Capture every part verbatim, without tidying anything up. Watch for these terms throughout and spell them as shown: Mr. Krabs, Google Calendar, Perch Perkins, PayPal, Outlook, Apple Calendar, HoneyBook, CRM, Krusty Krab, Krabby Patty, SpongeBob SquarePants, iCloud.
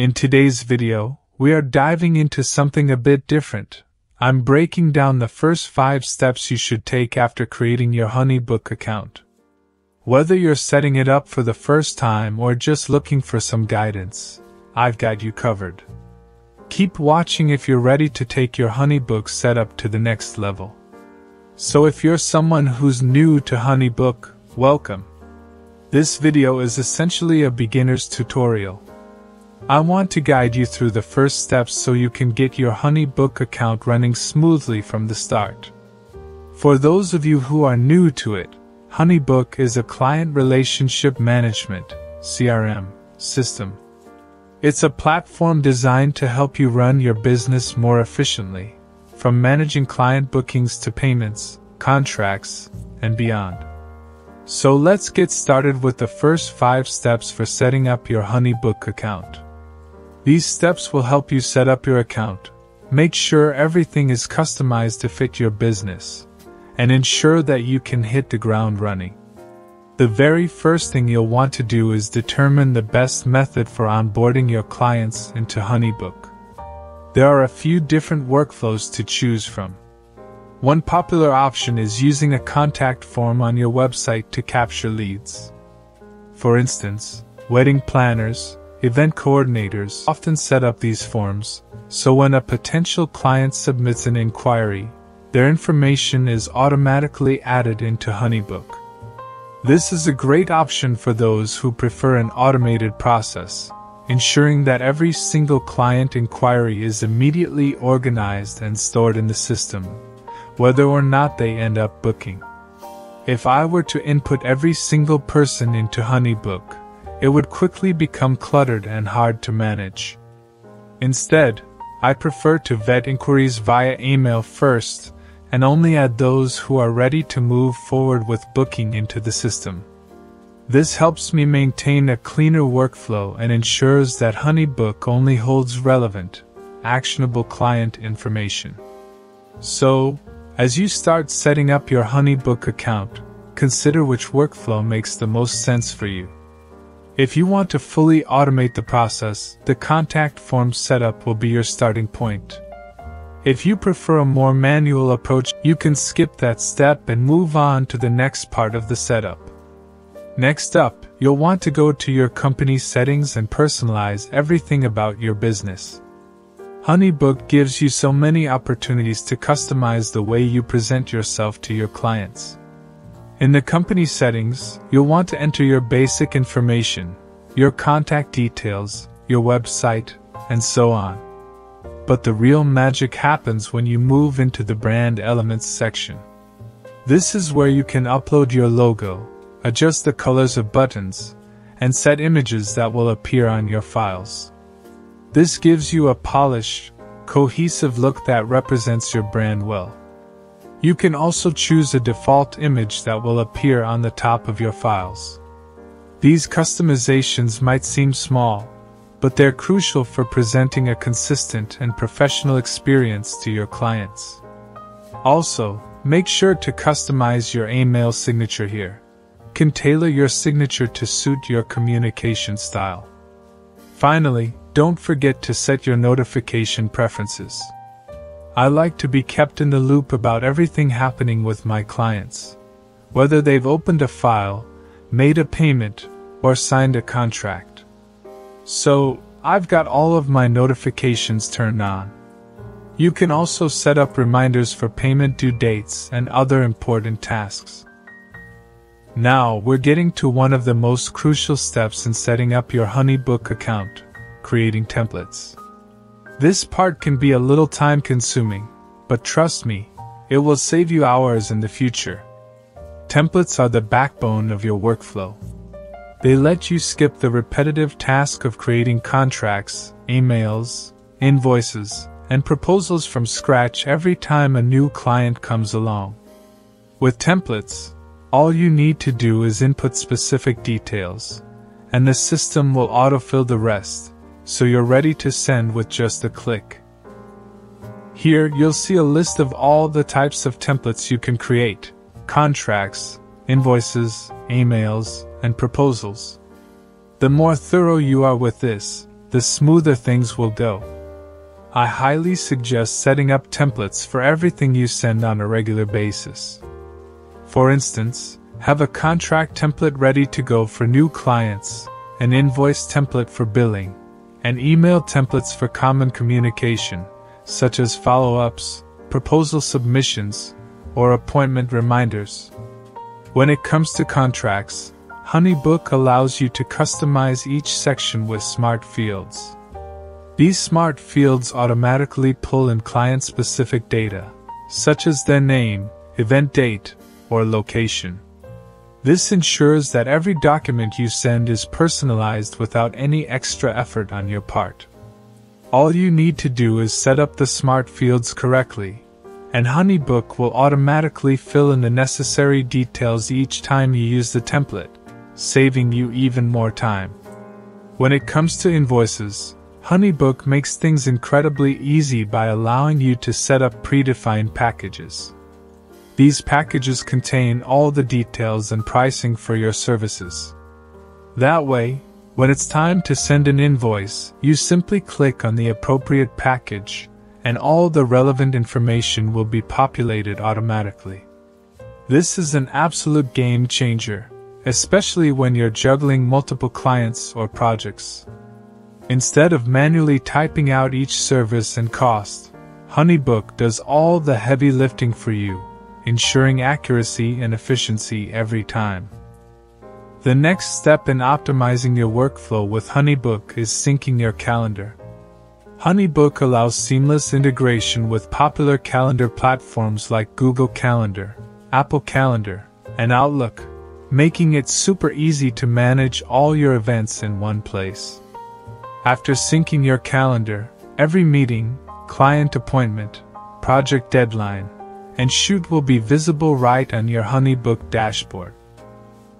In today's video, we are diving into something a bit different. I'm breaking down the first five steps you should take after creating your HoneyBook account. Whether you're setting it up for the first time or just looking for some guidance, I've got you covered. Keep watching if you're ready to take your HoneyBook setup to the next level. So if you're someone who's new to HoneyBook, welcome. This video is essentially a beginner's tutorial. I want to guide you through the first steps so you can get your HoneyBook account running smoothly from the start. For those of you who are new to it, HoneyBook is a client relationship management (C R M) system. It's a platform designed to help you run your business more efficiently, from managing client bookings to payments, contracts, and beyond. So let's get started with the first five steps for setting up your HoneyBook account. These steps will help you set up your account, make sure everything is customized to fit your business, and ensure that you can hit the ground running. The very first thing you'll want to do is determine the best method for onboarding your clients into HoneyBook. There are a few different workflows to choose from. One popular option is using a contact form on your website to capture leads. For instance, wedding planners, event coordinators often set up these forms, so when a potential client submits an inquiry, their information is automatically added into HoneyBook. This is a great option for those who prefer an automated process, ensuring that every single client inquiry is immediately organized and stored in the system, whether or not they end up booking. If I were to input every single person into HoneyBook, it would quickly become cluttered and hard to manage. Instead, I prefer to vet inquiries via email first and only add those who are ready to move forward with booking into the system. This helps me maintain a cleaner workflow and ensures that HoneyBook only holds relevant, actionable client information. So, as you start setting up your HoneyBook account, consider which workflow makes the most sense for you. If you want to fully automate the process, the contact form setup will be your starting point. If you prefer a more manual approach, you can skip that step and move on to the next part of the setup. Next up, you'll want to go to your company settings and personalize everything about your business. HoneyBook gives you so many opportunities to customize the way you present yourself to your clients. In the company settings, you'll want to enter your basic information, your contact details, your website, and so on. But the real magic happens when you move into the brand elements section. This is where you can upload your logo, adjust the colors of buttons, and set images that will appear on your files. This gives you a polished, cohesive look that represents your brand well. You can also choose a default image that will appear on the top of your files. These customizations might seem small, but they're crucial for presenting a consistent and professional experience to your clients. Also, make sure to customize your email signature here. You can tailor your signature to suit your communication style. Finally, don't forget to set your notification preferences. I like to be kept in the loop about everything happening with my clients, whether they've opened a file, made a payment, or signed a contract. So, I've got all of my notifications turned on. You can also set up reminders for payment due dates and other important tasks. Now, we're getting to one of the most crucial steps in setting up your HoneyBook account: creating templates. This part can be a little time-consuming, but trust me, it will save you hours in the future. Templates are the backbone of your workflow. They let you skip the repetitive task of creating contracts, emails, invoices, and proposals from scratch every time a new client comes along. With templates, all you need to do is input specific details, and the system will autofill the rest, so you're ready to send with just a click. Here, you'll see a list of all the types of templates you can create: contracts, invoices, emails, and proposals. The more thorough you are with this, the smoother things will go. I highly suggest setting up templates for everything you send on a regular basis. For instance, have a contract template ready to go for new clients, an invoice template for billing, and email templates for common communication, such as follow-ups, proposal submissions, or appointment reminders. When it comes to contracts, HoneyBook allows you to customize each section with smart fields. These smart fields automatically pull in client-specific data, such as their name, event date, or location. This ensures that every document you send is personalized without any extra effort on your part. All you need to do is set up the smart fields correctly, and HoneyBook will automatically fill in the necessary details each time you use the template, saving you even more time. When it comes to invoices, HoneyBook makes things incredibly easy by allowing you to set up predefined packages. These packages contain all the details and pricing for your services. That way, when it's time to send an invoice, you simply click on the appropriate package, and all the relevant information will be populated automatically. This is an absolute game changer, especially when you're juggling multiple clients or projects. Instead of manually typing out each service and cost, HoneyBook does all the heavy lifting for you, ensuring accuracy and efficiency every time. The next step in optimizing your workflow with HoneyBook is syncing your calendar. HoneyBook allows seamless integration with popular calendar platforms like Google Calendar, Apple Calendar, and Outlook, making it super easy to manage all your events in one place. After syncing your calendar, every meeting, client appointment, project deadline, and shoot will be visible right on your HoneyBook dashboard.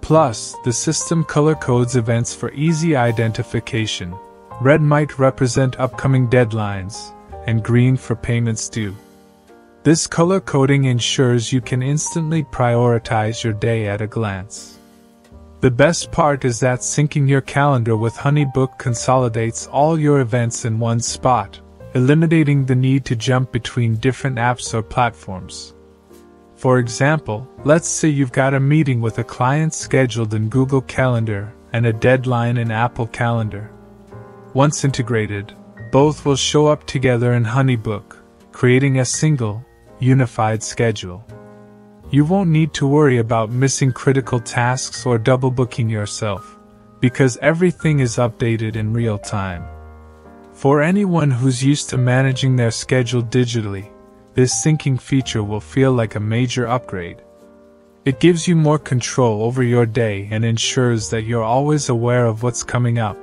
Plus, the system color codes events for easy identification. Red might represent upcoming deadlines, and green for payments due. This color coding ensures you can instantly prioritize your day at a glance. The best part is that syncing your calendar with HoneyBook consolidates all your events in one spot, eliminating the need to jump between different apps or platforms. For example, let's say you've got a meeting with a client scheduled in Google Calendar and a deadline in Apple Calendar. Once integrated, both will show up together in HoneyBook, creating a single, unified schedule. You won't need to worry about missing critical tasks or double booking yourself, because everything is updated in real time. For anyone who's used to managing their schedule digitally, this syncing feature will feel like a major upgrade. It gives you more control over your day and ensures that you're always aware of what's coming up,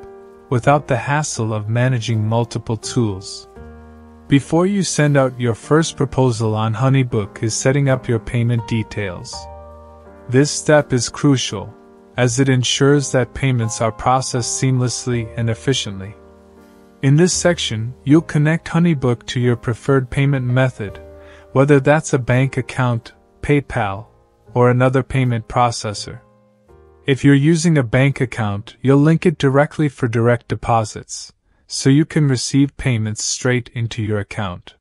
without the hassle of managing multiple tools. Before you send out your first proposal on HoneyBook is setting up your payment details. This step is crucial, as it ensures that payments are processed seamlessly and efficiently. In this section, you'll connect HoneyBook to your preferred payment method, whether that's a bank account, PayPal, or another payment processor. If you're using a bank account, you'll link it directly for direct deposits, so you can receive payments straight into your account.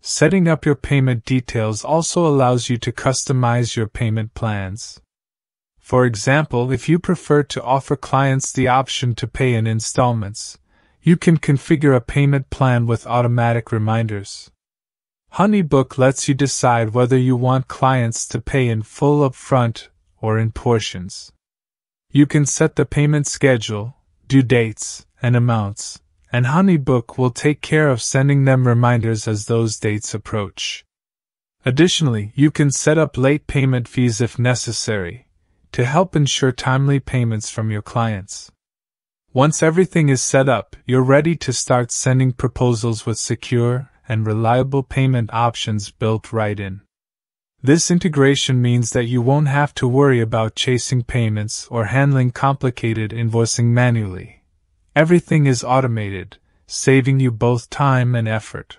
Setting up your payment details also allows you to customize your payment plans. For example, if you prefer to offer clients the option to pay in installments, you can configure a payment plan with automatic reminders. HoneyBook lets you decide whether you want clients to pay in full upfront or in portions. You can set the payment schedule, due dates, and amounts, and HoneyBook will take care of sending them reminders as those dates approach. Additionally, you can set up late payment fees if necessary, to help ensure timely payments from your clients. Once everything is set up, you're ready to start sending proposals with secure and reliable payment options built right in. This integration means that you won't have to worry about chasing payments or handling complicated invoicing manually. Everything is automated, saving you both time and effort.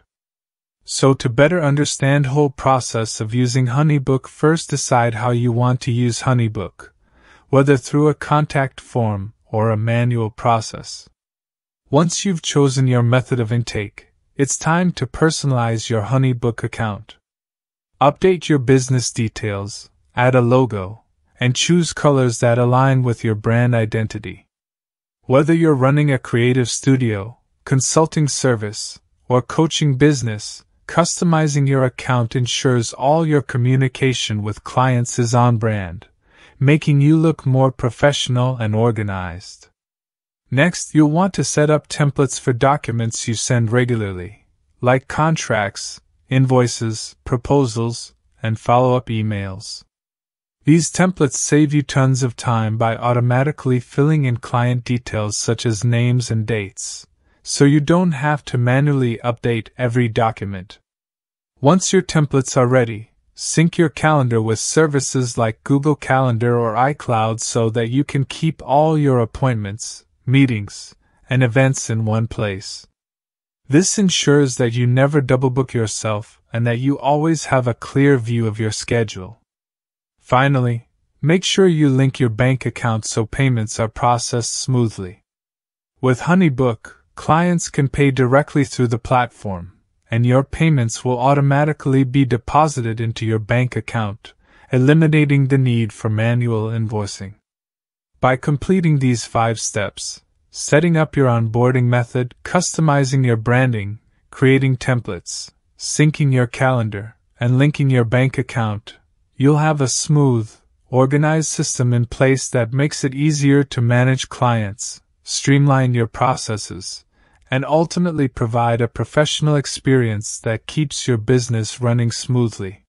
So to better understand the whole process of using HoneyBook, first decide how you want to use HoneyBook, whether through a contact form or a manual process. Once you've chosen your method of intake, it's time to personalize your HoneyBook account. Update your business details, add a logo, and choose colors that align with your brand identity. Whether you're running a creative studio, consulting service, or coaching business, customizing your account ensures all your communication with clients is on brand, making you look more professional and organized. Next, you'll want to set up templates for documents you send regularly, like contracts, invoices, proposals, and follow-up emails. These templates save you tons of time by automatically filling in client details such as names and dates, so you don't have to manually update every document. Once your templates are ready, sync your calendar with services like Google Calendar or iCloud so that you can keep all your appointments, meetings, and events in one place. This ensures that you never double-book yourself and that you always have a clear view of your schedule. Finally, make sure you link your bank account so payments are processed smoothly. With HoneyBook, clients can pay directly through the platform, and your payments will automatically be deposited into your bank account, eliminating the need for manual invoicing. By completing these five steps, setting up your onboarding method, customizing your branding, creating templates, syncing your calendar, and linking your bank account, you'll have a smooth, organized system in place that makes it easier to manage clients, streamline your processes, and ultimately provide a professional experience that keeps your business running smoothly.